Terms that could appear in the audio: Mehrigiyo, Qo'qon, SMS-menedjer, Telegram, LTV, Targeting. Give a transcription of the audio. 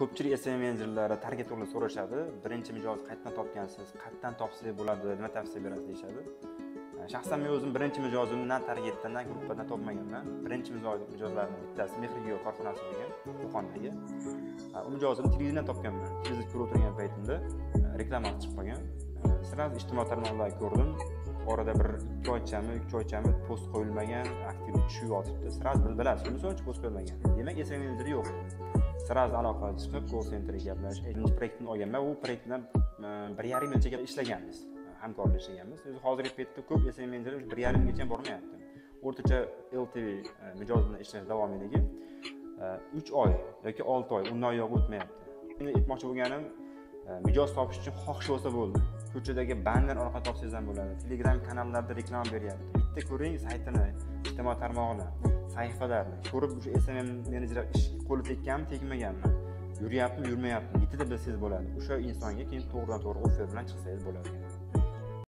ko'pchilik SMS-menedjerlari targetlarni so'rashadi. Birinchi mijoz qayerdan topgansiz, qayerdan topsangiz bo'ladi, nima tavsiya berasiz deyshadi. Shaxsan men o'zim birinchi mijozimni na targetdan, na gruppadan topmaganman. Birinchi mijozlarning bittasi Mehrigiyo korxonasi bo'lgan, Qo'qondagi. U mijozimni televizordan topganman. Televizor ko'rib turgan paytimda reklama chiqib qolgan. Sirasiz ijtimoiy tarmoqlarni ko'rdim. Orada bir 2 oychami, 3 oychami post qo'yilmagan, aktiv tushib yotibdi. Sirasiz bildirasiz, so'ng post qo'yilmagan. Demak, SMS-menedjer yo'q. Sirasiz aloqaga chiqib, call centerga gaplashish, birinchi proyektni olganman, u proyektdan 1,5 yilcha ishlaganmiz. Hamkorlashganmiz. O'zi hozirgi paytda ko'p SMS-menedjer 1,5 yilgacha bormayapti. O'rtacha LTV mijoz bilan ishlash davomidagi 3 oy yoki 6 oy undan yo'q o'tmayapti. Endi aytmoqchi bo'lganim, mijoz topish uchun xohish bo'lsa bo'ldi. Ko'chadagi banner orqali topsangiz ham bo'ladi. Telegram kanallarida reklama beryapti. Bitta ko'ring saytini, ijtimoiy tarmog'ini, sahifalarni. Ko'rib o'sha SMS-menedjer ish qo'li tekkanmi, tegmaganmi, yuryapmi, yurmayapmi, bitta bilsangiz bo'ladi. O'sha insonga keyin to'g'ridan-to'g'ri offer bilan chiqsangiz bo'ladi.